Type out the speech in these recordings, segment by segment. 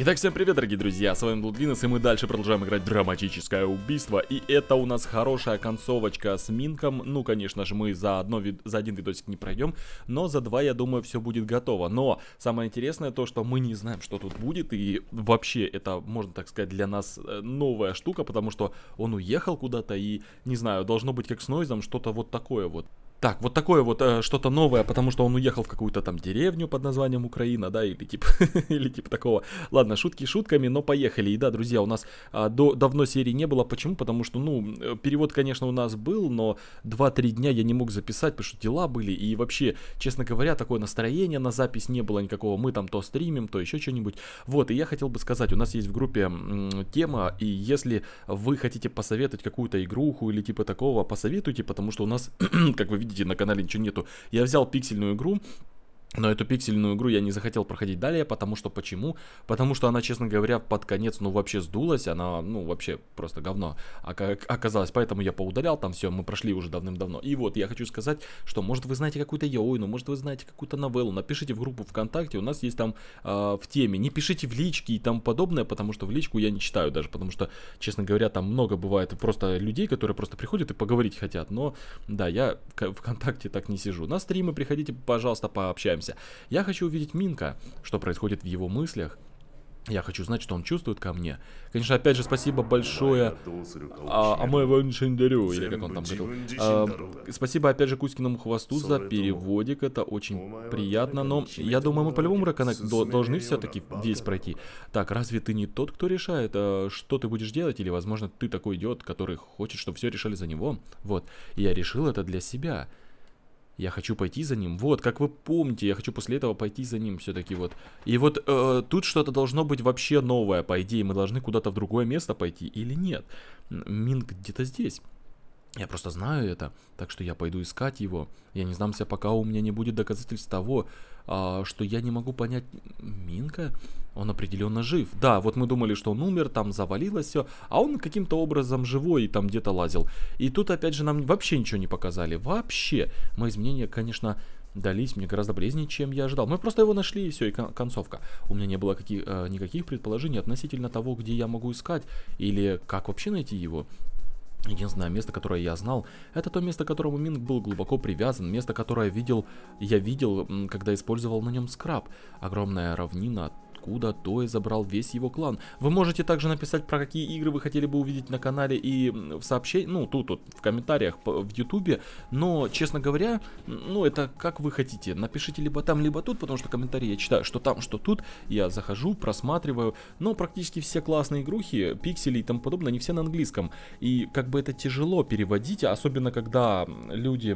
Итак, всем привет, дорогие друзья, с вами BloodLines, и мы дальше продолжаем играть драматическое убийство. И это у нас хорошая концовочка с Минком. Ну, конечно же, мы за один видосик не пройдем, но за два, я думаю, все будет готово. Но самое интересное то, что мы не знаем, что тут будет, и вообще это, можно так сказать, для нас новая штука, потому что он уехал куда-то, и, не знаю, должно быть как с Нойзом, что-то вот такое вот. Так, вот такое вот что-то новое, потому что он уехал в какую-то там деревню под названием Украина, да, или типа такого. Ладно, шутки шутками, но поехали. И да, друзья, у нас давно серии не было. Почему? Потому что, ну, перевод, конечно, у нас был, но 2-3 дня я не мог записать, потому что дела были. И вообще, честно говоря, такое настроение на запись не было никакого. Мы там то стримим, то еще что-нибудь. Вот, и я хотел бы сказать, у нас есть в группе тема, и если вы хотите посоветовать какую-то игруху или типа такого, посоветуйте, потому что у нас, как вы видите, на канале ничего нету. Я взял пиксельную игру, но эту пиксельную игру я не захотел проходить далее, потому что почему? Потому что она, честно говоря, под конец, ну, вообще сдулась, она, ну, вообще просто говно оказалось, поэтому я поудалял там все, мы прошли уже давным-давно. И вот, я хочу сказать, что, может, вы знаете какую-то яойну, может, вы знаете какую-то новеллу, напишите в группу ВКонтакте, у нас есть там в теме, не пишите в лички и тому подобное, потому что в личку я не читаю даже, потому что, честно говоря, там много бывает просто людей, которые просто приходят и поговорить хотят, но, да, я ВКонтакте так не сижу. На стримы приходите, пожалуйста, пообщаемся. Я хочу увидеть Минка, что происходит в его мыслях. Я хочу знать, что он чувствует ко мне. Конечно, опять же, спасибо большое или как он там говорил. Спасибо, опять же, Кузькиному хвосту за переводик. Это очень приятно. Но я думаю, мы по-любому должны все-таки здесь пройти. Так, разве ты не тот, кто решает, что ты будешь делать? Или, возможно, ты такой идиот, который хочет, чтобы все решали за него? Вот, я решил это для себя. Я хочу пойти за ним. Вот, как вы помните, я хочу после этого пойти за ним все-таки вот. И вот тут что-то должно быть вообще новое, по идее. Мы должны куда-то в другое место пойти или нет? Минк где-то здесь. Я просто знаю это, так что я пойду искать его. Я не знамся, пока у меня не будет доказательств того, что я не могу понять Минка. Он определенно жив. Да, вот мы думали, что он умер, там завалилось все, а он каким-то образом живой и там где-то лазил. И тут опять же нам вообще ничего не показали. Вообще. Мои изменения, конечно, дались мне гораздо болезненнее, чем я ожидал. Мы просто его нашли, и все, и концовка. У меня не было никаких предположений относительно того, где я могу искать или как вообще найти его. Единственное место, которое я знал, это то место, к которому Минк был глубоко привязан. Место, которое я видел, когда использовал на нем скраб. Огромная равнина, откуда Той забрал весь его клан. Вы можете также написать, про какие игры вы хотели бы увидеть на канале и в сообщении, ну, тут в комментариях в ютубе. Но, честно говоря, ну, это как вы хотите. Напишите либо там, либо тут, потому что комментарии я читаю, что там, что тут. Я захожу, просматриваю. Но практически все классные игрухи, пиксели и тому подобное, они все на английском. И как бы это тяжело переводить, особенно когда люди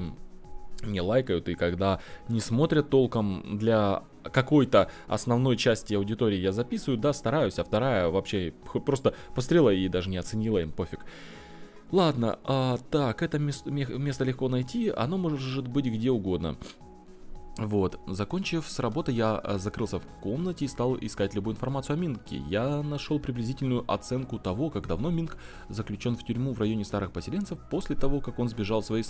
не лайкают и когда не смотрят толком. Для какой-то основной части аудитории я записываю, да, стараюсь, а вторая вообще просто пострела и даже не оценила, им пофиг. Ладно, так, это место легко найти, оно может быть где угодно. Вот, закончив с работы, я закрылся в комнате и стал искать любую информацию о Минке. Я нашел приблизительную оценку того, как давно Минк заключен в тюрьму в районе старых поселенцев после того, как он сбежал своей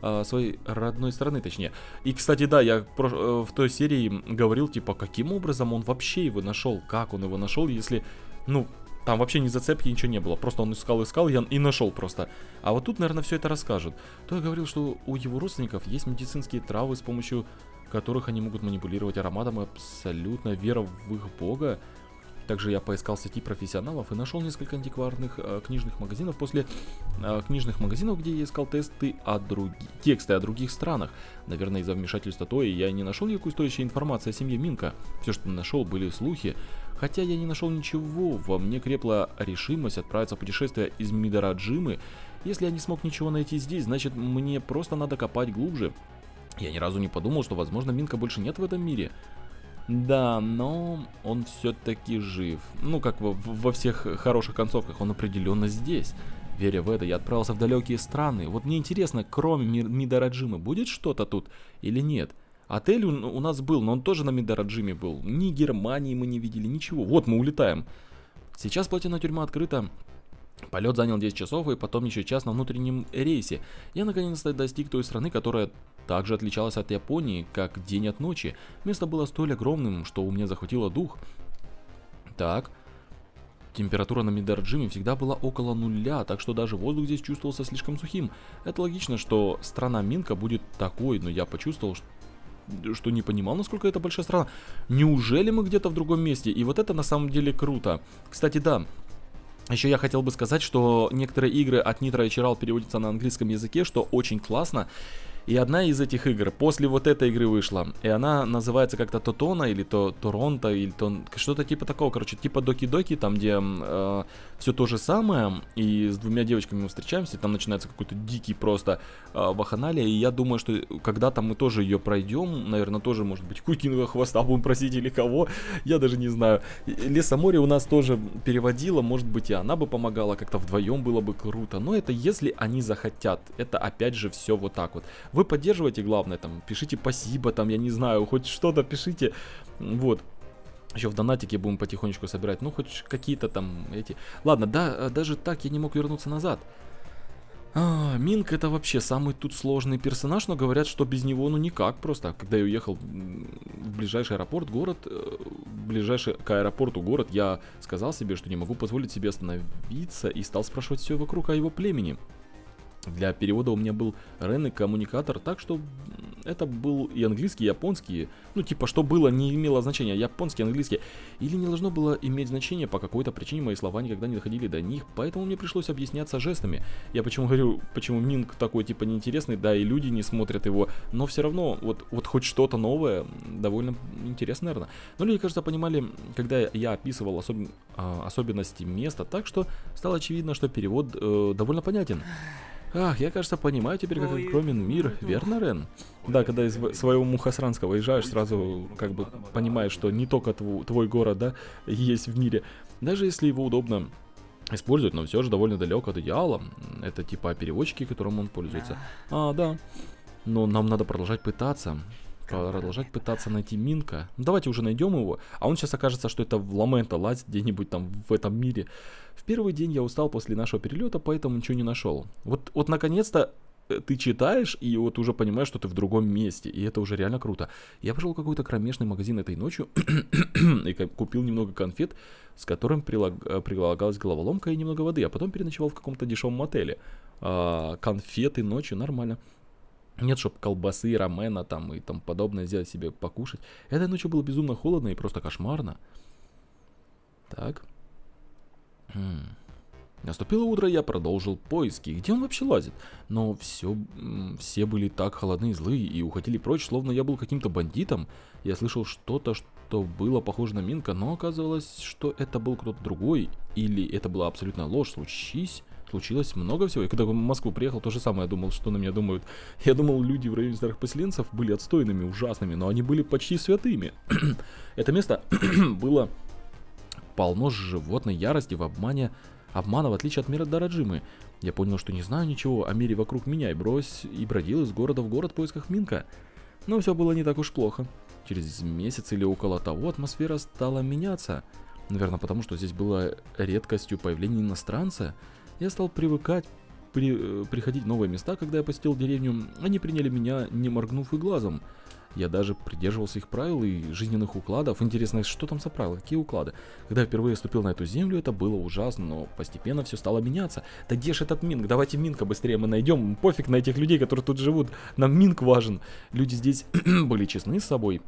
родной страны, точнее. И, кстати, да, я в той серии говорил, типа, каким образом он вообще его нашел, как он его нашел, если, ну, там вообще ни зацепки, ничего не было. Просто он искал и нашел просто. А вот тут, наверное, все это расскажут. То я говорил, что у его родственников есть медицинские травы, с помощью которых они могут манипулировать ароматом, и абсолютно вера в их бога. Также я поискал сети профессионалов и нашел несколько антикварных книжных магазинов. После книжных магазинов, где я искал тексты о других странах. Наверное, из-за вмешательства Тои я не нашел никакой стоящей информации о семье Минка. Все, что нашел, были слухи. Хотя я не нашел ничего, во мне крепла решимость отправиться в путешествие из Мидорадзимы. Если я не смог ничего найти здесь, значит, мне просто надо копать глубже. Я ни разу не подумал, что, возможно, Минка больше нет в этом мире. Да, но он все-таки жив. Ну, как во всех хороших концовках, он определенно здесь. Веря в это, я отправился в далекие страны. Вот мне интересно, кроме Мидорадзимы, будет что-то тут или нет? Отель у нас был, но он тоже на Мидорадзиме был. Ни Германии мы не видели, ничего. Вот, мы улетаем. Сейчас плотина тюрьма открыта. Полет занял 10 часов и потом еще час на внутреннем рейсе. Я наконец-то достиг той страны, которая также отличалась от Японии, как день от ночи. Место было столь огромным, что у меня захватило дух. Так, температура на Мидорадзиме всегда была около нуля, так что даже воздух здесь чувствовался слишком сухим. Это логично, что страна Минка будет такой, но я почувствовал, что не понимал, насколько это большая страна. Неужели мы где-то в другом месте? И вот это на самом деле круто. Кстати, да. Еще я хотел бы сказать, что некоторые игры от Nitro и Chiral переводятся на английском языке, что очень классно. И одна из этих игр после вот этой игры вышла. И она называется как-то Тотона или Торонто, или что-то типа такого, короче, типа Доки-Доки, там где все то же самое. И с двумя девочками мы встречаемся, там начинается какой-то дикий просто ваханалия. И я думаю, что когда-то мы тоже ее пройдем. Наверное, тоже, может быть, Кузькиного хвоста будем просить или кого. Я даже не знаю. Леса-море у нас тоже переводила. Может быть, и она бы помогала. Как-то вдвоем было бы круто. Но это если они захотят. Это опять же все вот так вот. Вы поддерживаете, главное, там, пишите спасибо, там, я не знаю, хоть что-то пишите, вот. Еще в донатике будем потихонечку собирать, ну, хоть какие-то там эти... Ладно, да, даже так я не мог вернуться назад. Минк это вообще самый тут сложный персонаж, но говорят, что без него ну никак просто. Когда я уехал в ближайший аэропорт, к аэропорту город, я сказал себе, что не могу позволить себе остановиться и стал спрашивать все вокруг о его племени. Для перевода у меня был Рен и коммуникатор, так что это был и английский, и японский. Ну, типа, что было, не имело значения, японский, английский. Или не должно было иметь значения, по какой-то причине мои слова никогда не доходили до них, поэтому мне пришлось объясняться жестами. Я почему говорю, почему Минк такой, типа, неинтересный, да, и люди не смотрят его, но все равно, вот хоть что-то новое, довольно интересно, наверное. Но люди, кажется, понимали, когда я описывал особенности места, так что стало очевидно, что перевод довольно понятен. Ах, я, кажется, понимаю теперь, как огромен мир, верно, Рен? Да, когда из своего Мухосранска выезжаешь, сразу как бы понимаешь, что не только твой город, да, есть в мире. Даже если его удобно использовать, но все же довольно далеко от идеала. Это типа переводчики, которым он пользуется. А, да. Но нам надо продолжать пытаться найти Минка. Давайте уже найдем его. А он сейчас окажется, что это в Ламенто лазит где-нибудь там в этом мире. В первый день я устал после нашего перелета, поэтому ничего не нашел. Вот наконец-то ты читаешь и вот уже понимаешь, что ты в другом месте. И это уже реально круто. Я пошел в какой-то кромешный магазин этой ночью и купил немного конфет, с которым прилагалась головоломка и немного воды. А потом переночевал в каком-то дешевом отеле. Конфеты ночью, нормально. Нет, чтоб колбасы, рамена там и тому подобное взять себе покушать. Этой ночью было безумно холодно и просто кошмарно. Так. Наступило утро, я продолжил поиски. Где он вообще лазит? Но все были так холодные и злые и уходили прочь, словно я был каким-то бандитом. Я слышал что-то, что было похоже на Минка, но оказалось, что это был кто-то другой. Или это была абсолютная ложь. Случилось много всего. И когда в Москву приехал, то же самое я думал, что на меня думают. Я думал, люди в районе старых поселенцев были отстойными, ужасными, но они были почти святыми. Это место было полно животной ярости в обмана, в отличие от мира Дараджимы. Я понял, что не знаю ничего о мире вокруг меня и бродил из города в город в поисках Минка. Но все было не так уж плохо. Через месяц или около того атмосфера стала меняться. Наверное, потому что здесь было редкостью появление иностранца. Я стал приходить в новые места, когда я посетил деревню. Они приняли меня, не моргнув и глазом. Я даже придерживался их правил и жизненных укладов. Интересно, что там за правила, какие уклады? Когда я впервые ступил на эту землю, это было ужасно, но постепенно все стало меняться. Да где ж этот Минк? Давайте Минка быстрее мы найдем. Пофиг на этих людей, которые тут живут. Нам Минк важен. Люди здесь были честны с собой.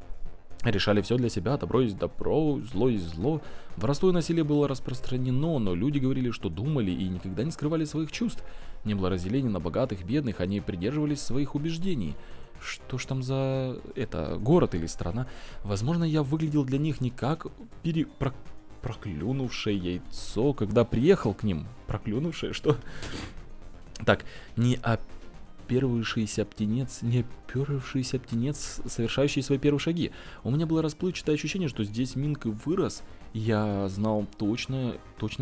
Решали все для себя, добро есть добро, зло есть зло. Воровство и насилие было распространено, но люди говорили, что думали и никогда не скрывали своих чувств. Не было разделения на богатых, бедных, они придерживались своих убеждений. Что ж там за... это город или страна? Возможно, я выглядел для них не как проклюнувшее яйцо, когда приехал к ним. Проклюнувшее, что? Так, не опершийся птенец, совершающий свои первые шаги. У меня было расплывчатое ощущение, что здесь Минк вырос. Я знал точно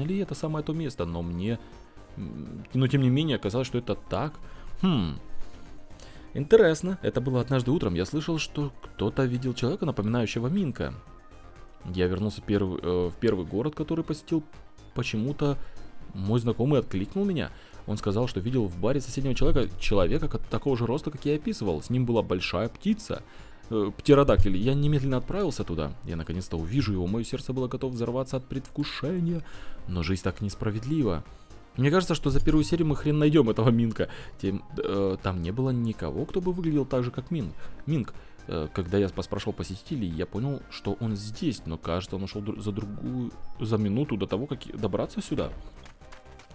ли это самое то место, но тем не менее, оказалось, что это так. Интересно. Это было однажды утром. Я слышал, что кто-то видел человека, напоминающего Минка. Я вернулся в первый город, который посетил. Почему-то мой знакомый откликнул меня. Он сказал, что видел в баре соседнего человека, от такого же роста, как я описывал. С ним была большая птица. птеродактилей. Я немедленно отправился туда. Я наконец-то увижу его. Мое сердце было готово взорваться от предвкушения. Но жизнь так несправедлива. Мне кажется, что за первую серию мы хрен найдем этого Минка. Там не было никого, кто бы выглядел так же, как Минк. Когда я поспрашивал посетителей, я понял, что он здесь, но кажется, он ушел за минуту до того, как добраться сюда.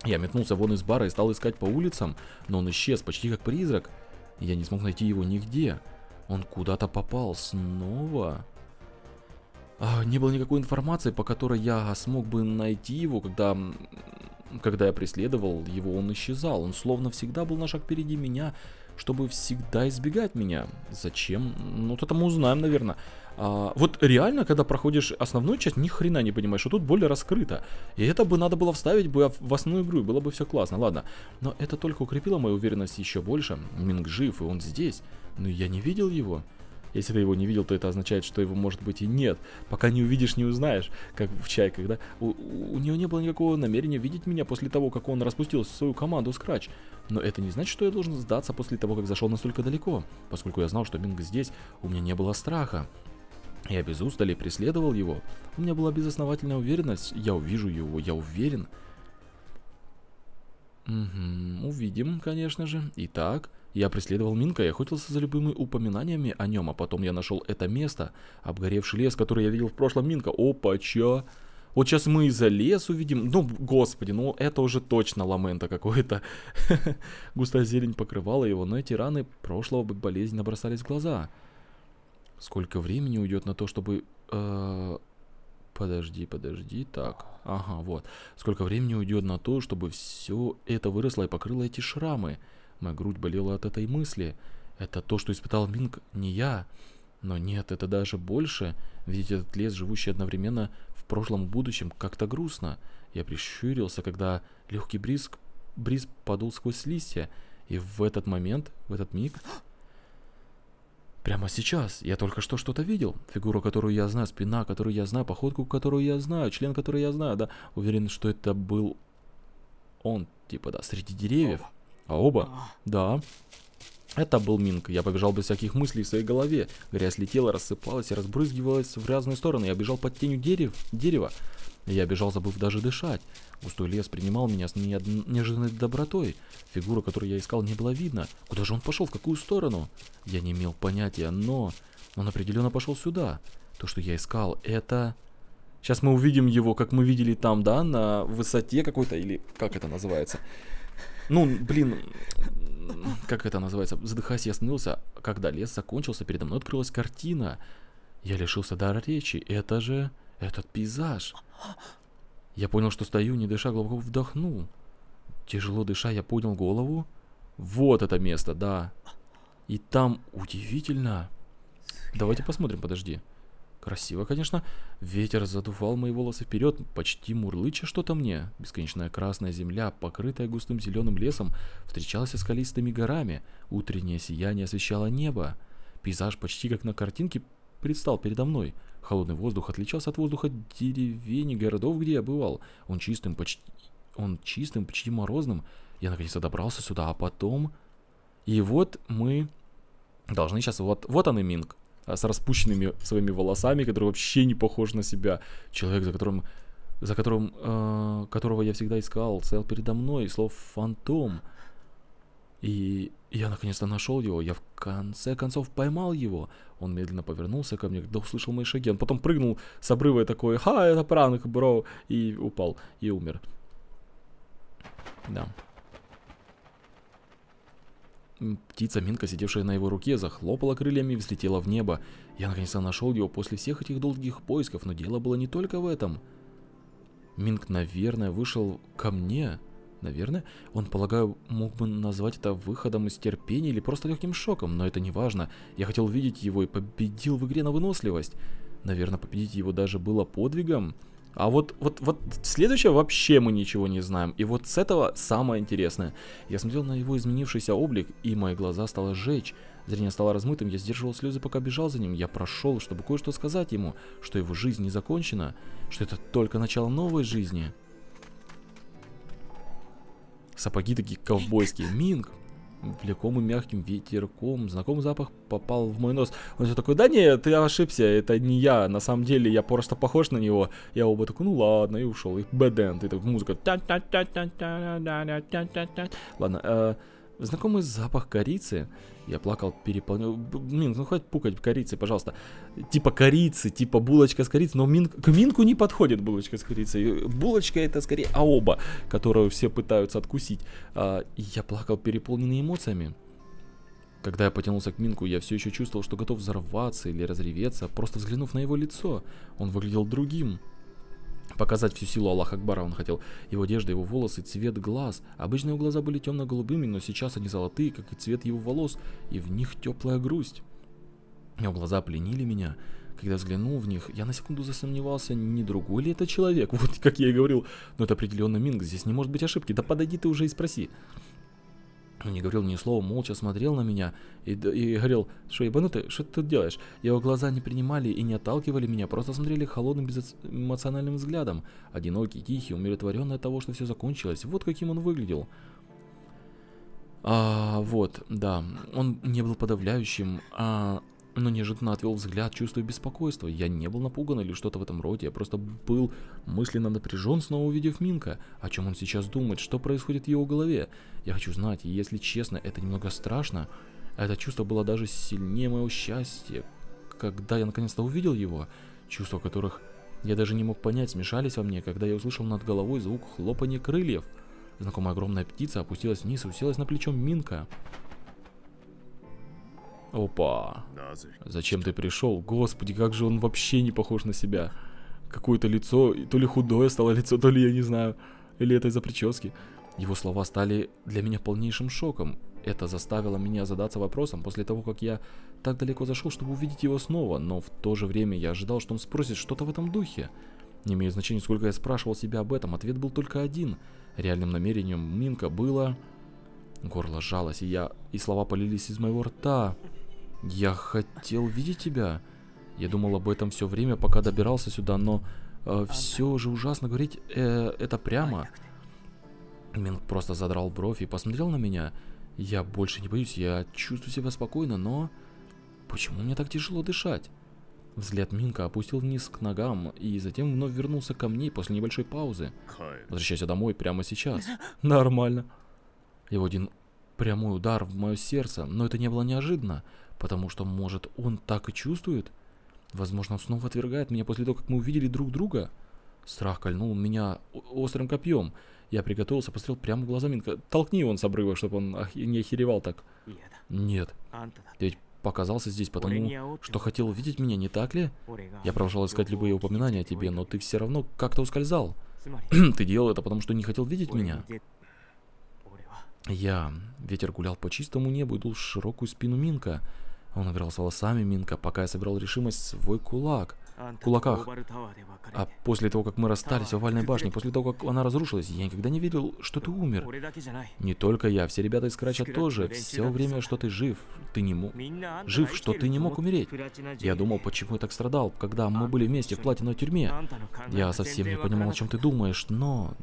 Я метнулся вон из бара и стал искать по улицам, но он исчез почти как призрак. Я не смог найти его нигде. Он куда-то попал снова. Не было никакой информации, по которой я смог бы найти его, когда я преследовал его, он исчезал. Он словно всегда был на шаг впереди меня, чтобы всегда избегать меня. Зачем? Ну, вот это мы узнаем, наверное. Вот реально, когда проходишь основную часть, ни хрена не понимаешь, что тут более раскрыто. И это бы надо было вставить бы в основную игру, и было бы все классно, ладно. Но это только укрепило мою уверенность еще больше. Минк жив, и он здесь. Но я не видел его. Если ты его не видел, то это означает, что его, может быть, и нет. Пока не увидишь, не узнаешь. Как в «Чайках», да? У него не было никакого намерения видеть меня после того, как он распустил свою команду Scratch. Но это не значит, что я должен сдаться после того, как зашел настолько далеко. Поскольку я знал, что Минк здесь, у меня не было страха. Я без устали преследовал его. У меня была безосновательная уверенность. Я увижу его, я уверен. Увидим, конечно же. Итак... Я преследовал Минка и охотился за любыми упоминаниями о нем, а потом я нашел это место, обгоревший лес, который я видел в прошлом Минка. Опа-ча. Вот сейчас мы и за лес увидим. Ну, господи, ну это уже точно Ламенто какое-то. Густая зелень покрывала его, но эти раны прошлого болезненно бросались в глаза. Сколько времени уйдет на то, чтобы... Подожди, так. Ага, вот. Сколько времени уйдет на то, чтобы все это выросло и покрыло эти шрамы? Моя грудь болела от этой мысли. Это то, что испытал Минк, не я. Но нет, это даже больше. Видеть этот лес, живущий одновременно в прошлом и будущем, как-то грустно. Я прищурился, когда легкий бриз подул сквозь листья. И в этот момент, в этот миг... Прямо сейчас. Я только что что-то видел. Фигуру, которую я знаю, спина, которую я знаю, походку, которую я знаю, член, который я знаю, да. Уверен, что это был он, типа, да, среди деревьев. Аоба? Да. Это был Минк. Я побежал без всяких мыслей в своей голове. Грязь летела, рассыпалась и разбрызгивалась в разные стороны. Я бежал под тенью дерева. Я бежал, забыв даже дышать. Густой лес принимал меня с неожиданной добротой. Фигуру, которую я искал, не было видно. Куда же он пошел? В какую сторону? Я не имел понятия, но... Он определенно пошел сюда. То, что я искал, это... Сейчас мы увидим его, как мы видели там, да? На высоте какой-то, или как это называется? Ну, блин, как это называется? Задыхаясь, я остановился. Когда лес закончился, передо мной открылась картина. Я лишился дара речи. Это же этот пейзаж. Я понял, что стою, не дыша, глубоко вдохнул. Тяжело дыша, я поднял голову. Вот это место, да. И там удивительно. Давайте посмотрим, подожди. Красиво, конечно. Ветер задувал мои волосы вперед, почти мурлыча что-то мне. Бесконечная красная земля, покрытая густым зеленым лесом, встречалась со скалистыми горами. Утреннее сияние освещало небо. Пейзаж почти как на картинке предстал передо мной. Холодный воздух отличался от воздуха деревень и городов, где я бывал. Он чистым, почти морозным. Я наконец-то добрался сюда, а потом... И вот мы должны сейчас... Вот он и Минк. С распущенными своими волосами, который вообще не похож на себя. Человек, которого я всегда искал, стоял передо мной, слов фантом. И я наконец-то нашел его. Я в конце концов поймал его. Он медленно повернулся ко мне, когда услышал мои шаги. Он потом прыгнул с обрыва и такой: «Ха, это пранк, бро!» И упал, и умер. Да. Птица Минка, сидевшая на его руке, захлопала крыльями и взлетела в небо. Я наконец-то нашел его после всех этих долгих поисков, но дело было не только в этом. Минк, наверное, вышел ко мне. Наверное, он, полагаю, мог бы назвать это выходом из терпения или просто легким шоком, но это не важно. Я хотел видеть его и победил в игре на выносливость. Наверное, победить его даже было подвигом. А вот следующее вообще мы ничего не знаем. И вот с этого самое интересное. Я смотрел на его изменившийся облик, и мои глаза стало жечь. Зрение стало размытым, я сдерживал слезы, пока бежал за ним. Я прошел, чтобы кое-что сказать ему, что его жизнь не закончена, что это только начало новой жизни. Сапоги такие ковбойские. Минк, влеком и мягким ветерком. Знакомый запах попал в мой нос. Он все такой: да не, ты ошибся, это не я. На самом деле я просто похож на него. Я оба такой: ну ладно, и ушел. И бэдэнд, и так музыка. Ладно, знакомый запах корицы. Я плакал, переполнял. Минк, ну хватит пукать корицей, пожалуйста. Типа корицы, типа булочка с корицей. Но Минк, к Минку не подходит булочка с корицей. Булочка — это скорее Аоба, которую все пытаются откусить. Я плакал, переполненный эмоциями. Когда я потянулся к Минку, я все еще чувствовал, что готов взорваться или разреветься. Просто взглянув на его лицо, он выглядел другим. Показать всю силу Аллах Акбара он хотел. Его одежда, его волосы, цвет глаз. Обычно его глаза были темно-голубыми, но сейчас они золотые, как и цвет его волос, и в них теплая грусть. Его глаза пленили меня. Когда взглянул в них, я на секунду засомневался, не другой ли это человек. Вот как я и говорил, но это определенно Минк, здесь не может быть ошибки. Да подойди ты уже и спроси. Он не говорил ни слова, молча смотрел на меня и говорил: что ебанутый, что ты тут делаешь? Его глаза не принимали и не отталкивали меня, просто смотрели холодным, безэмоциональным взглядом. Одинокий, тихий, умиротворенный от того, что все закончилось. Вот каким он выглядел. Вот, да, он не был подавляющим, но неожиданно отвел взгляд, чувствуя беспокойство. Я не был напуган или что-то в этом роде, я просто был мысленно напряжен, снова увидев Минка. О чем он сейчас думает, что происходит в его голове? Я хочу знать, и если честно, это немного страшно. Это чувство было даже сильнее моего счастья, когда я наконец-то увидел его. Чувства, которых я даже не мог понять, смешались во мне, когда я услышал над головой звук хлопания крыльев. Знакомая огромная птица опустилась вниз и уселась на плечо Минка. Опа. Зачем ты пришел? Господи, как же он вообще не похож на себя. Какое-то лицо, то ли худое стало лицо, то ли я не знаю. Или это из-за прически. Его слова стали для меня полнейшим шоком. Это заставило меня задаться вопросом после того, как я так далеко зашел, чтобы увидеть его снова. Но в то же время я ожидал, что он спросит что-то в этом духе. Не имеет значения, сколько я спрашивал себя об этом. Ответ был только один. Реальным намерением Минка было... Горло сжалось, и слова полились из моего рта. Я хотел видеть тебя. Я думал об этом все время, пока добирался сюда, но все же ужасно говорить это прямо. Минк просто задрал бровь и посмотрел на меня. Я больше не боюсь, я чувствую себя спокойно, но... Почему мне так тяжело дышать? Взгляд Минка опустил вниз к ногам и затем вновь вернулся ко мне после небольшой паузы. Возвращайся домой прямо сейчас. Нормально. Его один прямой удар в мое сердце, но это не было неожиданно, потому что, может, он так и чувствует? Возможно, он снова отвергает меня после того, как мы увидели друг друга. Страх кольнул меня острым копьем. Я приготовился, посмотрел прямо в глаза Минка. Толкни его с обрыва, чтобы он не охеревал так. Нет. Ты ведь показался здесь потому, что хотел видеть меня, не так ли? Я продолжал искать любые упоминания о тебе, но ты все равно как-то ускользал. Ты делал это потому, что не хотел видеть меня. Ветер гулял по чистому небу и дул в широкую спину Минка. Он играл с волосами Минка, пока я собирал решимость в свой кулак. Кулаках. А после того, как мы расстались в овальной башне, после того, как она разрушилась, я никогда не видел, что ты умер. Не только я, все ребята из Scratch тоже. Все время, что ты жив, что ты не мог умереть. Я думал, почему я так страдал, когда мы были вместе в платиновой тюрьме. Я совсем не понимал, о чем ты думаешь, но...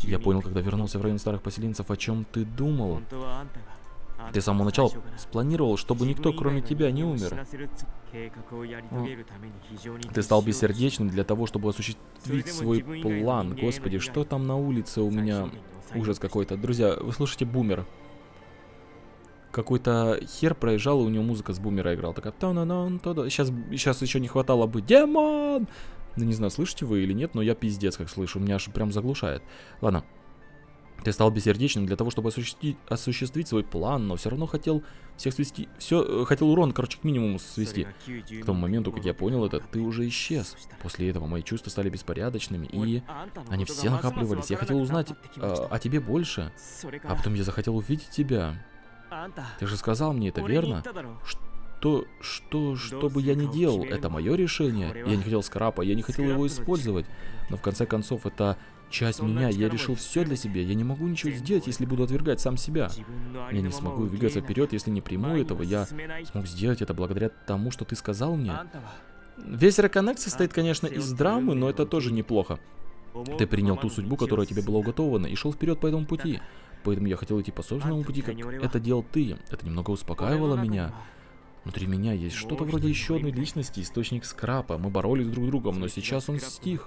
Я понял, когда вернулся в район старых поселенцев, о чем ты думал. Ты с самого начала спланировал, чтобы никто, кроме тебя, не умер. Ты стал бессердечным для того, чтобы осуществить свой план. Господи, что там на улице у меня? Ужас какой-то. Друзья, вы слушаете бумер. Какой-то хер проезжал, и у него музыка с бумера играла. Такая... Сейчас еще не хватало бы... Демон! Да не знаю, слышите вы или нет, но я пиздец как слышу. Меня аж прям заглушает. Ладно. Ты стал бессердечным для того, чтобы осуществить свой план, но все равно хотел всех свести... Хотел урон, короче, к минимуму свести. К тому моменту, как я понял это, ты уже исчез. После этого мои чувства стали беспорядочными, и они все накапливались. Я хотел узнать о тебе больше, а потом я захотел увидеть тебя. Ты же сказал мне это, верно? Что бы я ни делал, это мое решение. Я не хотел скрапа, я не хотел его использовать. Но в конце концов, это часть меня. Я решил все для себя. Я не могу ничего сделать, если буду отвергать сам себя. Я не смогу двигаться вперед, если не приму этого. Я смог сделать это благодаря тому, что ты сказал мне. Весь Re:Connect состоит, конечно, из драмы, но это тоже неплохо. Ты принял ту судьбу, которая тебе была уготована, и шел вперед по этому пути. Поэтому я хотел идти по собственному пути, как это делал ты. Это немного успокаивало меня. Внутри меня есть что-то вроде еще одной личности, источник скрапа. Мы боролись друг с другом, но сейчас он стих.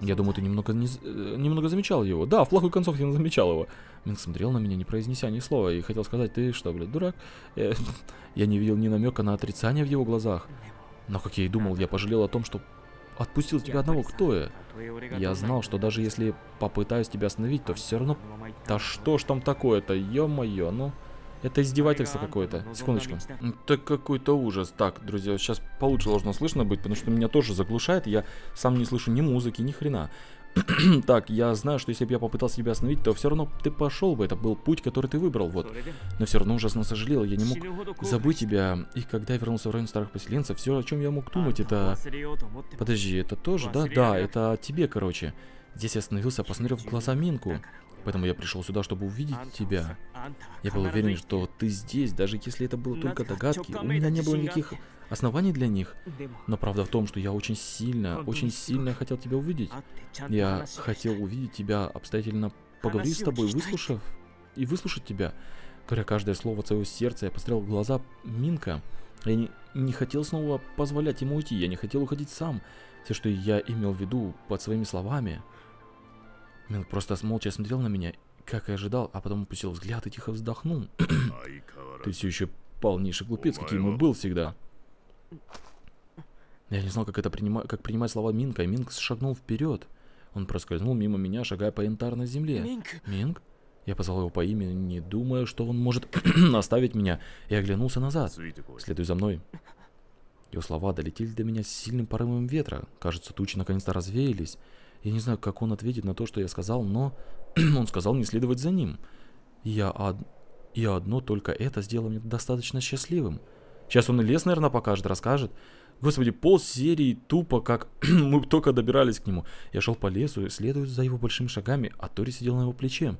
Я думаю, ты немного замечал его. Да, в плохую концовке я замечал его. Минк смотрел на меня, не произнеся ни слова, и хотел сказать: ты что, блядь, дурак? Я не видел ни намека на отрицание в его глазах. Но, как я и думал, я пожалел о том, что отпустил тебя одного. Кто я? Я знал, что даже если попытаюсь тебя остановить, то все равно... Да что ж там такое-то, ё-моё, ну... Это издевательство какое-то. Секундочку. Это какой-то ужас. Так, друзья, сейчас получше должно слышно быть, потому что меня тоже заглушает. Я сам не слышу ни музыки, ни хрена. Так, я знаю, что если бы я попытался тебя остановить, то все равно ты пошел бы. Это был путь, который ты выбрал, вот. Но все равно ужасно сожалел. Я не мог забыть тебя. И когда я вернулся в район старых поселенцев, все, о чем я мог думать, это... Подожди, это тоже, да? Да, это тебе, короче. Здесь я остановился, посмотрел в глаза Минку. Поэтому я пришел сюда, чтобы увидеть тебя. Я был уверен, что ты здесь, даже если это было только догадки. У меня не было никаких оснований для них. Но правда в том, что я очень сильно хотел тебя увидеть. Я хотел увидеть тебя, обстоятельно поговорить с тобой, выслушать тебя. Говоря каждое слово от своего сердца, я посмотрел в глаза Минка. Я не хотел снова позволять ему уйти, я не хотел уходить сам. Все, что я имел в виду под своими словами... Минк просто молча смотрел на меня, как и ожидал, а потом упустил взгляд и тихо вздохнул. Ты все еще полнейший глупец, каким он был всегда. Я не знал, как принимать слова Минка, и Минк шагнул вперед. Он проскользнул мимо меня, шагая по янтарной земле. Минк? Я позвал его по имени, не думая, что он может оставить меня, и оглянулся назад. Следуй за мной. Его слова долетели до меня с сильным порывом ветра. Кажется, тучи наконец-то развеялись. Я не знаю, как он ответит на то, что я сказал, но он сказал не следовать за ним. И одно только это сделало меня достаточно счастливым. Сейчас он и лес, наверное, покажет, расскажет. Господи, пол серии тупо, как мы только добирались к нему. Я шел по лесу, следуя за его большими шагами, а Тори сидел на его плече.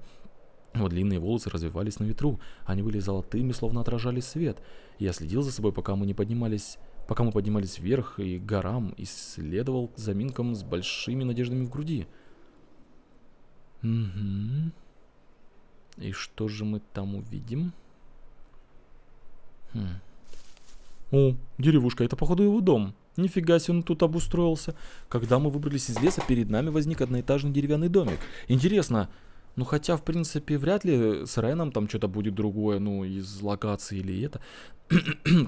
Его длинные волосы развивались на ветру. Они были золотыми, словно отражали свет. Я следил за собой, пока мы поднимались вверх и к горам, и следовал за Минком с большими надеждами в груди. Угу. И что же мы там увидим? Хм. О, деревушка, это походу его дом. Нифига себе, он тут обустроился. Когда мы выбрались из леса, перед нами возник одноэтажный деревянный домик. Интересно, ну хотя в принципе вряд ли с Реном там что-то будет другое, ну из локации или это...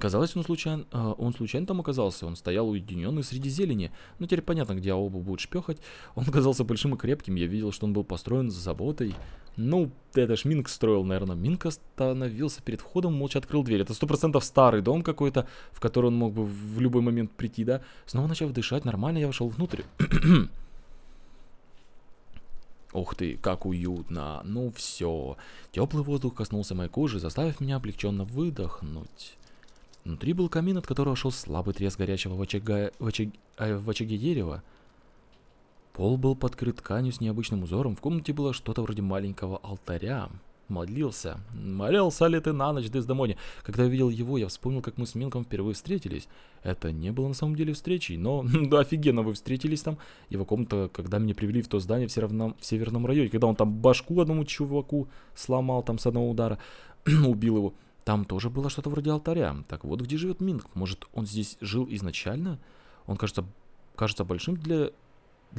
Казалось, он случайно там оказался. Он стоял уединенный среди зелени. Ну, теперь понятно, где Аоба будет шпехать. Он оказался большим и крепким. Я видел, что он был построен с заботой. Ну, это ж Минк строил, наверное. Минк остановился перед входом, молча открыл дверь. Это 100% старый дом какой-то, в который он мог бы в любой момент прийти, да? Снова начав дышать нормально, я вошел внутрь. Ух ты, как уютно. Ну все. Теплый воздух коснулся моей кожи, заставив меня облегченно выдохнуть. Внутри был камин, от которого шел слабый треск горячего в очаге дерева. Пол был подкрыт тканью с необычным узором. В комнате было что-то вроде маленького алтаря. Молился. Молился ли ты на ночь, Дездемоне? Когда я увидел его, я вспомнил, как мы с Минком впервые встретились. Это не было на самом деле встречей, но да, офигенно, вы встретились там. Его комната, когда меня привели в то здание в северном районе, когда он там башку одному чуваку сломал там с одного удара, убил его. Там тоже было что-то вроде алтаря. Так вот, где живет Минк? Может, он здесь жил изначально? Он кажется большим для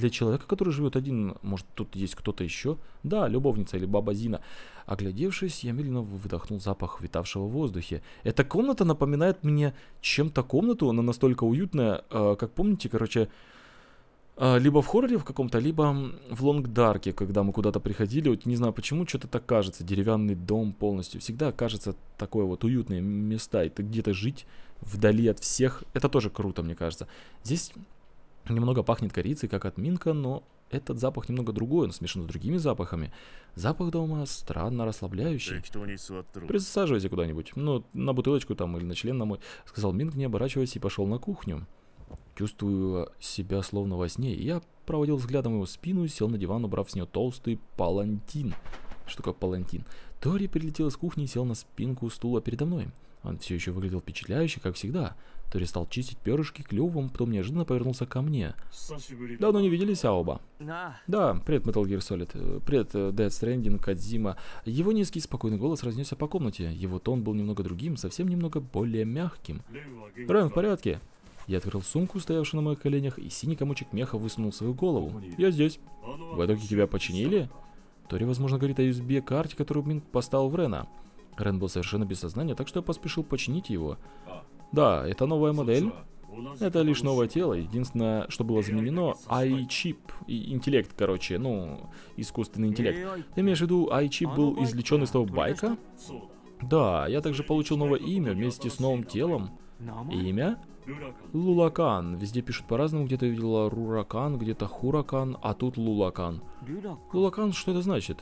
человека, который живет один. Может, тут есть кто-то еще? Да, любовница или баба Зина. Оглядевшись, я медленно выдохнул запах витавшего в воздухе. Эта комната напоминает мне чем-то комнату. Она настолько уютная, как помните, короче, либо в хорроре в каком-то, либо в Лонгдарке, когда мы куда-то приходили. Вот не знаю почему, что-то так кажется. Деревянный дом полностью. Всегда кажется такое вот уютные места. И ты где-то жить вдали от всех. Это тоже круто, мне кажется. Здесь... Немного пахнет корицей, как от Минка, но этот запах немного другой, он смешан с другими запахами. Запах дома странно расслабляющий. Присаживайся куда-нибудь, ну, на бутылочку там или на член на мой, сказал Минк, не оборачиваясь, и пошел на кухню. Чувствую себя словно во сне, я проводил взглядом его спину и сел на диван, убрав с нее толстый палантин. штука палантин. Тори прилетел из кухни и сел на спинку стула передо мной. Он все еще выглядел впечатляюще, как всегда. Тори стал чистить перышки клювом, потом неожиданно повернулся ко мне. Давно не виделись, Аоба. Да, привет, Metal Gear Solid. Привет, Death Stranding, Кодзима. Его низкий спокойный голос разнесся по комнате. Его тон был немного другим, совсем немного более мягким. Рен, в порядке? Я открыл сумку, стоявшую на моих коленях, и синий комочек меха высунул свою голову. Я здесь. В итоге тебя починили? Тори, возможно, говорит о USB-карте, которую Минк поставил в Рена. Рен был совершенно без сознания, так что я поспешил починить его. Да, это новая модель. Это лишь новое тело. Единственное, что было заменено, AI-чип. Интеллект, короче, ну, искусственный интеллект. Ты имеешь в виду, AI-чип был извлечен из того байка? Да, я также получил новое имя вместе с новым телом. Имя? Лулакан. Везде пишут по-разному. Где-то я видела Руракан, где-то Хуракан, а тут Лулакан. Лулакан, что это значит?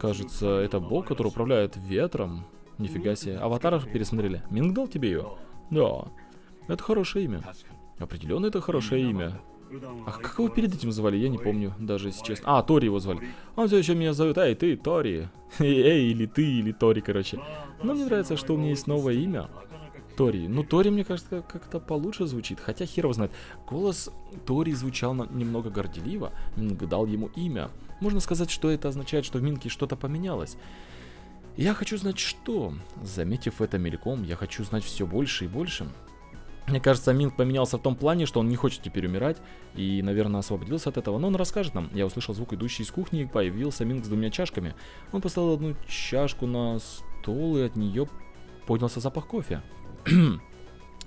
Кажется, это бог, который управляет ветром. Нифига себе. Аватара пересмотрели. Минк дал тебе ее? Да. Это хорошее имя. Определенно, это хорошее имя. А как его перед этим звали? Я не помню, даже если честно. А, Тори его звали. Он все еще меня зовет. Эй, ты, Тори. Эй, или ты, или Тори, короче. Но мне нравится, что у меня есть новое имя. Тори. Ну, Тори, мне кажется, как-то получше звучит, хотя хер его знает. Голос Тори звучал немного горделиво, Минк дал ему имя. Можно сказать, что это означает, что в Минке что-то поменялось. Я хочу знать, что. Заметив это мельком, я хочу знать все больше и больше. Мне кажется, Минк поменялся в том плане, что он не хочет теперь умирать и, наверное, освободился от этого. Но он расскажет нам. Я услышал звук, идущий из кухни, и появился Минк с двумя чашками. Он поставил одну чашку на стол, и от нее поднялся запах кофе.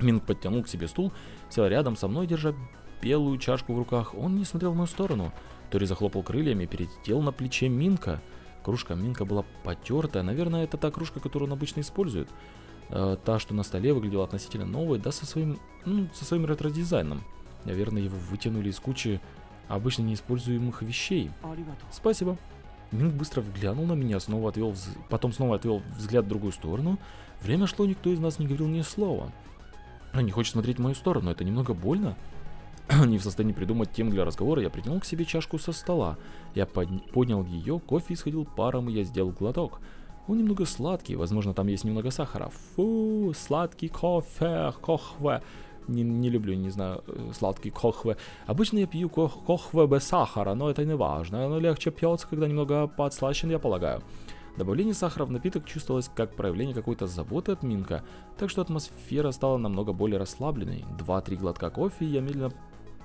Минк подтянул к себе стул, сел рядом со мной, держа белую чашку в руках. Он не смотрел в мою сторону. Тори захлопал крыльями и перелетел на плече Минка. Кружка Минка была потертая. Наверное, это та кружка, которую он обычно использует. Та, что на столе, выглядела относительно новой, да, со своим ретро-дизайном. Наверное, его вытянули из кучи обычно неиспользуемых вещей. Спасибо. Минк быстро взглянул на меня, снова отвел, потом снова отвел взгляд в другую сторону. Время шло, никто из нас не говорил ни слова. Он не хочет смотреть в мою сторону, это немного больно. Не в состоянии придумать тему для разговора, я притянул к себе чашку со стола. Я поднял ее, кофе исходил паром, и я сделал глоток. Он немного сладкий, возможно, там есть немного сахара. Фу, сладкий кофе, кохве. Не люблю, не знаю, сладкий кохве. Обычно я пью кохве без сахара, но это не важно. Оно легче пьется, когда немного подслащен, я полагаю. Добавление сахара в напиток чувствовалось как проявление какой-то заботы от Минка, так что атмосфера стала намного более расслабленной. 2-3 глотка кофе, и я медленно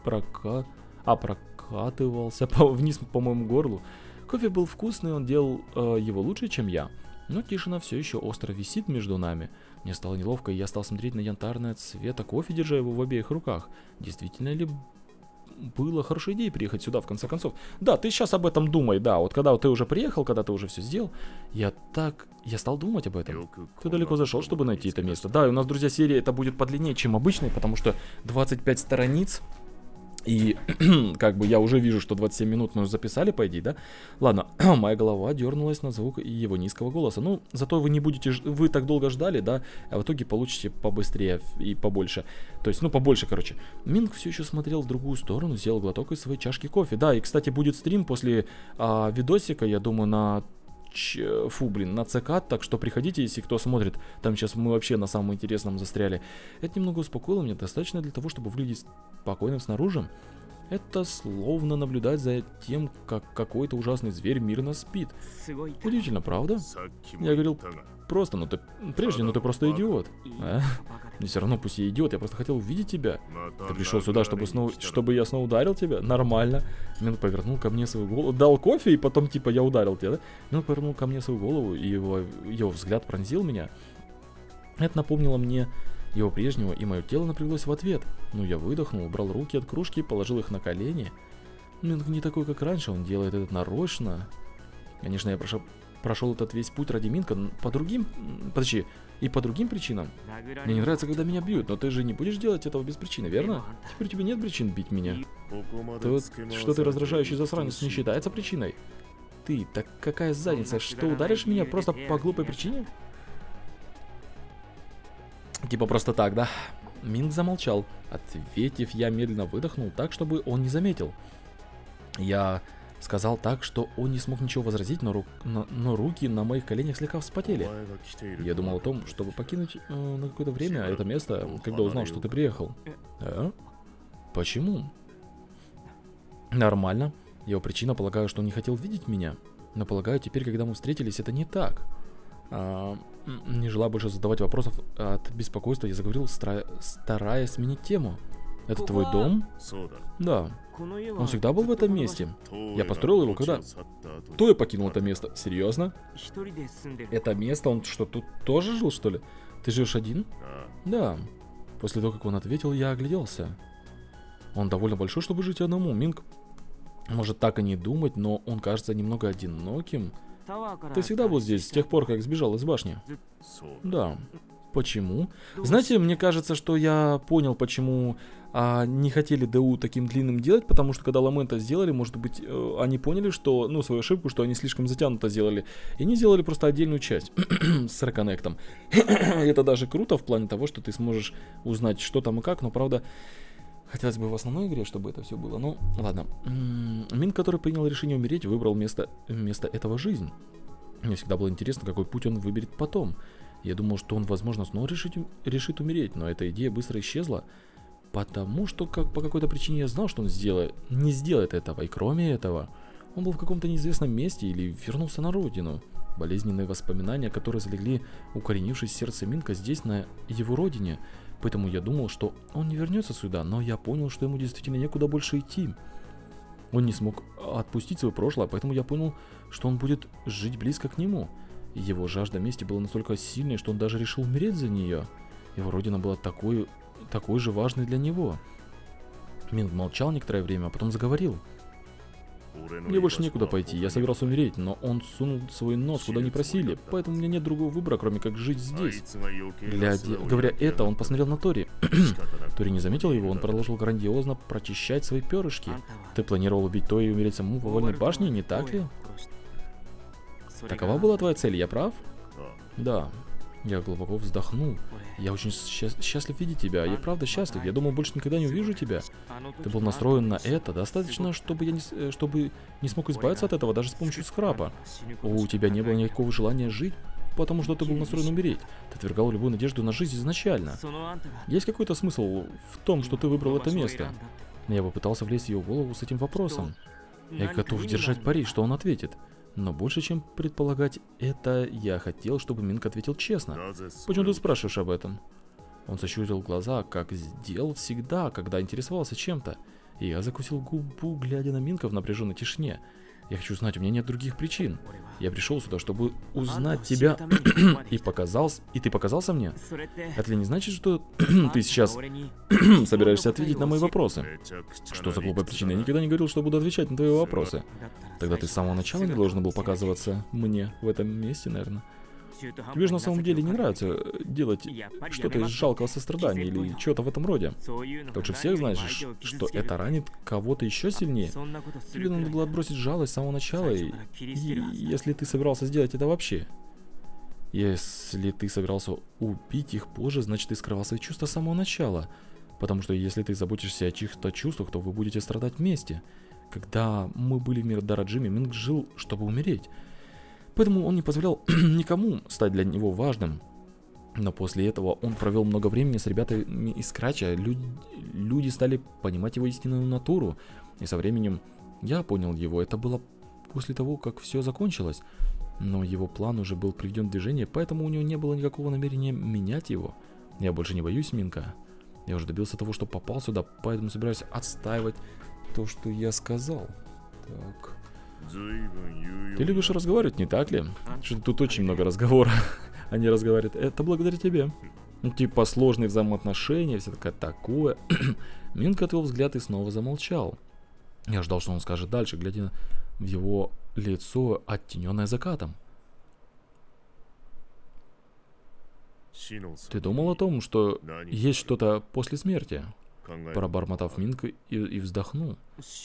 прокатывался вниз по моему горлу. Кофе был вкусный, он делал его лучше, чем я. Но тишина все еще остро висит между нами. Мне стало неловко, и я стал смотреть на янтарное цвета кофе, держа его в обеих руках. Действительно ли было хорошей идеей приехать сюда, в конце концов? Да, ты сейчас об этом думай, да. Вот когда ты уже приехал, когда ты уже все сделал, я стал думать об этом. Ты далеко зашел, чтобы найти это место. Да, и у нас, друзья, серия это будет подлиннее, чем обычной, потому что 25 страниц. И как бы я уже вижу, что 27 минут мы записали, по идее, да? Ладно, моя голова дернулась на звук его низкого голоса. Ну, зато вы не будете, вы так долго ждали, да? А в итоге получите побыстрее и побольше. То есть, ну, побольше, короче. Минк все еще смотрел в другую сторону, сделал глоток из своей чашки кофе. Да, и, кстати, будет стрим после видосика, я думаю, на ЦК, так что приходите, если кто смотрит. Там сейчас мы вообще на самом интересном застряли. Это немного успокоило меня, достаточно для того, чтобы выглядеть спокойным снаружи. Это словно наблюдать за тем, как какой-то ужасный зверь мирно спит. Удивительно, правда? Я говорил просто, ты просто идиот. А? Мне все равно, пусть я идиот, я просто хотел увидеть тебя. Ты пришел сюда, чтобы я снова ударил тебя? Нормально. Минк повернул ко мне свою голову, дал кофе, и потом типа я ударил тебя, да? Минк повернул ко мне свою голову, и его взгляд пронзил меня. Это напомнило мне его прежнего, и мое тело напряглось в ответ. Ну, я выдохнул, убрал руки от кружки и положил их на колени. Минк не такой, как раньше, он делает это нарочно. Конечно, я прошел этот весь путь ради Минка по другим причинам. Мне не нравится, когда меня бьют, но ты же не будешь делать этого без причины, верно? Теперь у тебя нет причин бить меня. То, что ты раздражающий засранец, не считается причиной. Ты, так какая задница, что ударишь меня просто по глупой причине? Типа просто так, да? Минк замолчал. Ответив, я медленно выдохнул так, чтобы он не заметил. Я Сказал так, что он не смог ничего возразить, но руки на моих коленях слегка вспотели. Я думал о том, чтобы покинуть на какое-то время это место, когда узнал, что ты приехал. А? Почему? Нормально. Его причина, полагаю, что он не хотел видеть меня. Но полагаю, теперь, когда мы встретились, это не так. Не желая больше задавать вопросов от беспокойства, я заговорил, стараясь сменить тему. Это твой дом? Да. Он всегда был в этом месте. Я построил его, когда... Тори покинул это место. Серьезно? Это место? Он что, тут тоже жил, что ли? Ты живешь один? Да. После того, как он ответил, я огляделся. Он довольно большой, чтобы жить одному. Минк может так и не думать, но он кажется немного одиноким. Ты всегда был здесь, с тех пор, как сбежал из башни? Да. Почему? Знаете, мне кажется, что я понял, почему не хотели ДУ таким длинным делать, потому что когда Ламенто сделали, может быть, они поняли, что, ну, свою ошибку, что они слишком затянуто сделали. И они сделали просто отдельную часть с реконнектом. Это даже круто в плане того, что ты сможешь узнать, что там и как, но, правда, хотелось бы в основной игре, чтобы это все было. Ну, ладно. Минк, который принял решение умереть, выбрал вместо этого жизнь. Мне всегда было интересно, какой путь он выберет потом. Я думал, что он, возможно, снова решит умереть, но эта идея быстро исчезла, потому что по какой-то причине я знал, что он не сделает этого, и кроме этого, он был в каком-то неизвестном месте или вернулся на родину. Болезненные воспоминания, которые залегли, укоренившись в сердце Минка здесь, на его родине, поэтому я думал, что он не вернется сюда, но я понял, что ему действительно некуда больше идти. Он не смог отпустить свое прошлое, поэтому я понял, что он будет жить близко к нему. Его жажда мести была настолько сильной, что он даже решил умереть за нее. Его родина была такой же важной для него. Минк молчал некоторое время, а потом заговорил. Мне больше некуда пойти, я собирался умереть, но он сунул свой нос, куда не просили, поэтому у меня нет другого выбора, кроме как жить здесь. Говоря это, он посмотрел на Тори. Тори не заметил его, он продолжил грандиозно прочищать свои перышки. Ты планировал убить Тори и умереть самому в овальной башне, не так ли? Такова была твоя цель, я прав? Да. Я глубоко вздохнул. Я очень счастлив видеть тебя. Я правда счастлив. Я думал, больше никогда не увижу тебя. Ты был настроен на это. Достаточно, чтобы я не смог избавиться от этого, даже с помощью скрапа. У тебя не было никакого желания жить, потому что ты был настроен умереть. Ты отвергал любую надежду на жизнь изначально. Есть какой-то смысл в том, что ты выбрал это место? Я попытался влезть в ее голову с этим вопросом. Я готов держать пари, что он ответит. Но больше, чем предполагать это, я хотел, чтобы Минк ответил честно. Почему ты спрашиваешь об этом? Он сощурил глаза, как сделал всегда, когда интересовался чем-то. И я закусил губу, глядя на Минка в напряженной тишине. Я хочу знать, у меня нет других причин. Я пришел сюда, чтобы узнать тебя, и ты показался мне. Это ли не значит, что ты сейчас собираешься ответить на мои вопросы? Что за глупая причина? Я никогда не говорил, что буду отвечать на твои вопросы. Тогда ты с самого начала не должен был показываться мне в этом месте, наверное. Тебе же на самом деле не нравится делать что-то из жалкого сострадания или что-то в этом роде. Ты же всех знаешь, что это ранит кого-то еще сильнее. Тебе надо было отбросить жалость с самого начала, если ты собирался сделать это вообще. Если ты собирался убить их позже, значит ты скрывал свои чувства с самого начала. Потому что если ты заботишься о чьих-то чувствах, то вы будете страдать вместе. Когда мы были в Мидорадзиме, Минк жил, чтобы умереть. Поэтому он не позволял никому стать для него важным. Но после этого он провел много времени с ребятами из Scratch. Люди стали понимать его истинную натуру. И со временем я понял его. Это было после того, как все закончилось. Но его план уже был приведен в движение, поэтому у него не было никакого намерения менять его. Я больше не боюсь Минка. Я уже добился того, что попал сюда, поэтому собираюсь отстаивать то, что я сказал. Так... Ты любишь разговаривать, не так ли? Что-то тут очень много разговора. Они разговаривают. Это благодаря тебе. Типа сложные взаимоотношения, все такое. Минк отвел взгляд и снова замолчал. Я ждал, что он скажет дальше, глядя в его лицо, оттененное закатом. Ты думал о том, что есть что-то после смерти? Пробормотав Минк и вздохнул.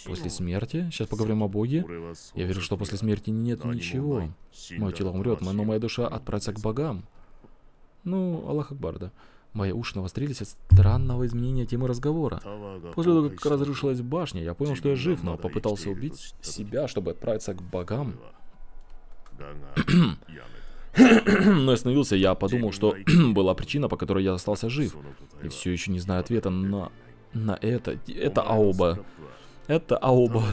После смерти? Сейчас поговорим о Боге. Я верю, что после смерти нет ничего. Мое тело умрет, но моя душа отправится к богам. Ну, Аллах Акбар, да. Мои уши навострились от странного изменения темы разговора. После того, как разрушилась башня, я понял, что я жив, но попытался убить себя, чтобы отправиться к богам. Но остановился, я подумал, что была причина, по которой я остался жив. И все еще не знаю ответа на это. Это Аоба. Это Аоба.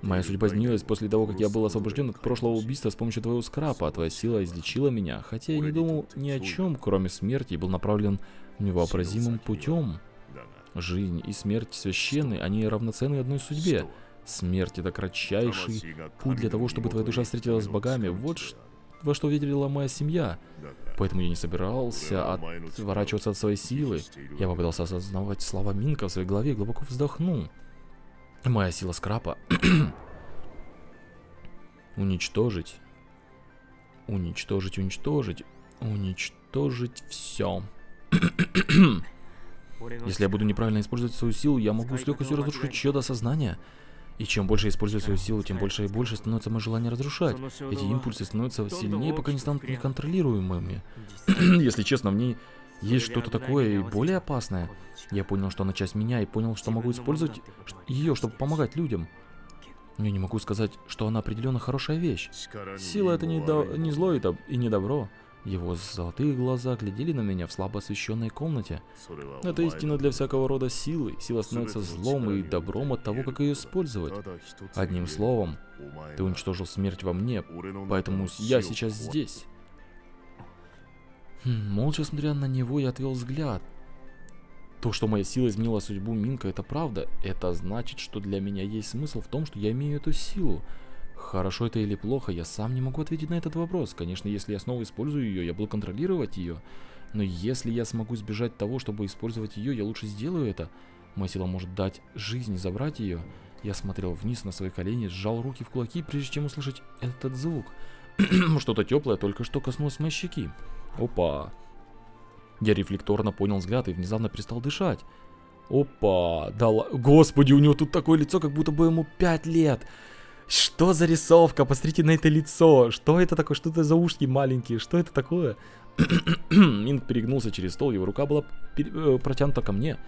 Моя судьба изменилась после того, как я был освобожден от прошлого убийства с помощью твоего скрапа. Твоя сила излечила меня, хотя я не думал ни о чем, кроме смерти, и был направлен невообразимым путем. Жизнь и смерть священны, они равноценны одной судьбе. Смерть — это кратчайший путь для того, чтобы твоя душа встретилась с богами. Вот во что верила моя семья. Поэтому я не собирался отворачиваться от своей силы. Я попытался осознавать слова Минка в своей голове и глубоко вздохнул. Моя сила скрапа. Уничтожить. Уничтожить, уничтожить. Уничтожить все. Если я буду неправильно использовать свою силу, я могу с легкостью разрушить чье-то сознание. И чем больше я использую свою силу, тем больше и больше становится мое желание разрушать. Эти импульсы становятся сильнее, пока не станут неконтролируемыми. Если честно, в ней есть что-то такое и более опасное. Я понял, что она часть меня, и понял, что могу использовать ее, чтобы помогать людям. Я не могу сказать, что она определенно хорошая вещь. Сила — это не зло и не добро. Его золотые глаза глядели на меня в слабо освещенной комнате. Это истина для всякого рода силы. Сила становится злом и добром от того, как ее использовать. Одним словом, ты уничтожил смерть во мне, поэтому я сейчас здесь. Молча смотря на него, я отвел взгляд. То, что моя сила изменила судьбу Минка, это правда. Это значит, что для меня есть смысл в том, что я имею эту силу. Хорошо это или плохо, я сам не могу ответить на этот вопрос. Конечно, если я снова использую ее, я буду контролировать ее. Но если я смогу избежать того, чтобы использовать ее, я лучше сделаю это. Моя сила может дать жизнь и забрать ее. Я смотрел вниз на свои колени, сжал руки в кулаки, прежде чем услышать этот звук. Что-то теплое только что коснулось моей щеки. Опа. Я рефлекторно понял взгляд и внезапно перестал дышать. Опа. Господи, у него тут такое лицо, как будто бы ему 5 лет. Что за рисовка? Посмотрите на это лицо. Что это такое? Что это за ушки маленькие? Что это такое? Минк перегнулся через стол, его рука была протянута ко мне.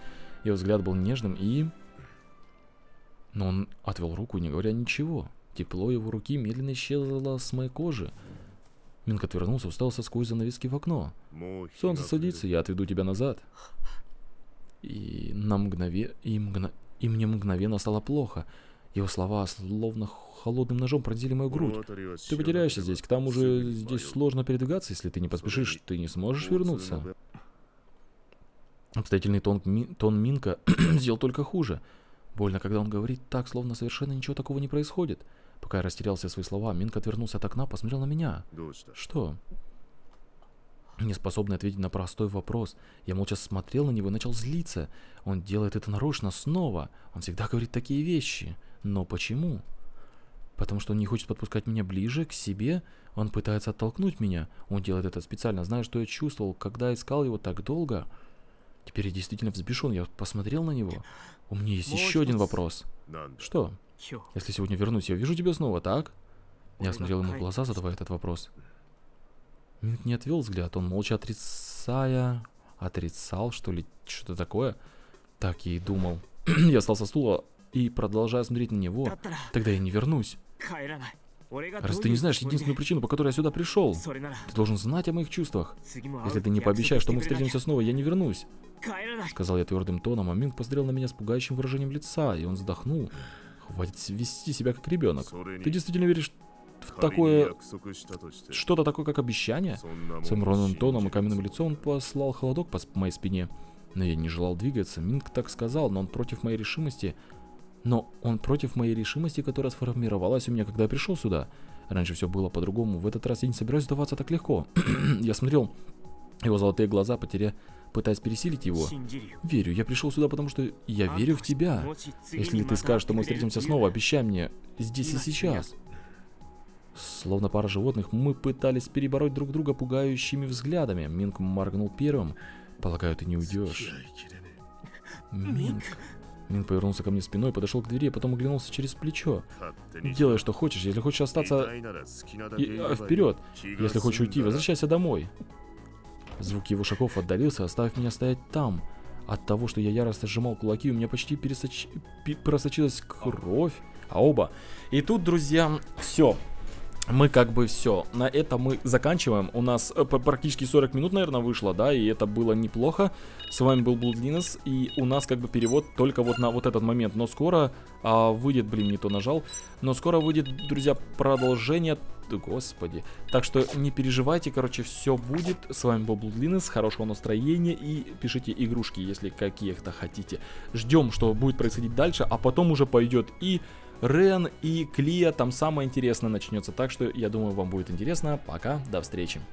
Его взгляд был нежным и... Но он отвел руку, не говоря ничего. Тепло его руки медленно исчезло с моей кожи. Минк отвернулся, уставился сквозь занавески в окно. Солнце садится, я отведу тебя назад. И на И мне мгновенно стало плохо. Его слова словно холодным ножом пронзили мою грудь. Ты потеряешься здесь, к тому же здесь сложно передвигаться. Если ты не поспешишь, ты не сможешь вернуться. Обстоятельный тон Минка сделал только хуже. Больно, когда он говорит так, словно совершенно ничего такого не происходит. Пока я растерял все свои слова, Минк отвернулся от окна, посмотрел на меня. Что? Неспособный ответить на простой вопрос. Я молча смотрел на него и начал злиться. Он делает это нарочно снова. Он всегда говорит такие вещи. Но почему? Потому что он не хочет подпускать меня ближе к себе. Он пытается оттолкнуть меня. Он делает это специально, зная, что я чувствовал, когда искал его так долго. Теперь я действительно взбешен. Я посмотрел на него. У меня есть еще один вопрос. Что? Если сегодня вернусь, я увижу тебя снова, так? Я смотрел ему в глаза, задавая этот вопрос. Минк не отвел взгляд. Он молча отрицал, что ли, что-то такое. Так я и думал. Я встал со стула и продолжаю смотреть на него. Тогда я не вернусь. Раз ты не знаешь единственную причину, по которой я сюда пришел, ты должен знать о моих чувствах. Если ты не пообещаешь, что мы встретимся снова, я не вернусь. Сказал я твердым тоном, а Минк посмотрел на меня с пугающим выражением лица, и он вздохнул. Хватит вести себя как ребенок. Ты действительно веришь в такое... что-то такое, как обещание? Своим ровным тоном и каменным лицом он послал холодок по моей спине. Но я не желал двигаться. Минк так сказал, но он против моей решимости... которая сформировалась у меня, когда я пришел сюда. Раньше все было по-другому. В этот раз я не собираюсь сдаваться так легко. Я смотрел его золотые глаза, пытаясь пересилить его. Верю. Я пришел сюда, потому что я верю в тебя. Если ты скажешь, что мы встретимся снова, обещай мне здесь и сейчас. Словно пара животных, мы пытались перебороть друг друга пугающими взглядами. Минк моргнул первым. Полагаю, ты не уйдешь. Минк... Минк повернулся ко мне спиной, подошел к двери, а потом оглянулся через плечо. Делай, что хочешь. Если хочешь остаться... Вперед! Если хочешь уйти, возвращайся домой. Звук его шагов отдалился, оставив меня стоять там. От того, что я яростно сжимал кулаки, у меня почти просочилась кровь. Аоба. И тут, друзья, все. Мы как бы все. На этом мы заканчиваем. У нас практически 40 минут, наверное, вышло, да, и это было неплохо. С вами был BloodLines, и у нас как бы перевод только вот на вот этот момент. Но скоро выйдет, блин, не то нажал. Но скоро выйдет, друзья, продолжение... Господи. Так что не переживайте, короче, все будет. С вами был BloodLines, хорошего настроения и пишите игрушки, если каких-то хотите. Ждем, что будет происходить дальше, а потом уже пойдет и Рен, и Клиа, там самое интересное начнется. Так что я думаю, вам будет интересно. Пока, до встречи.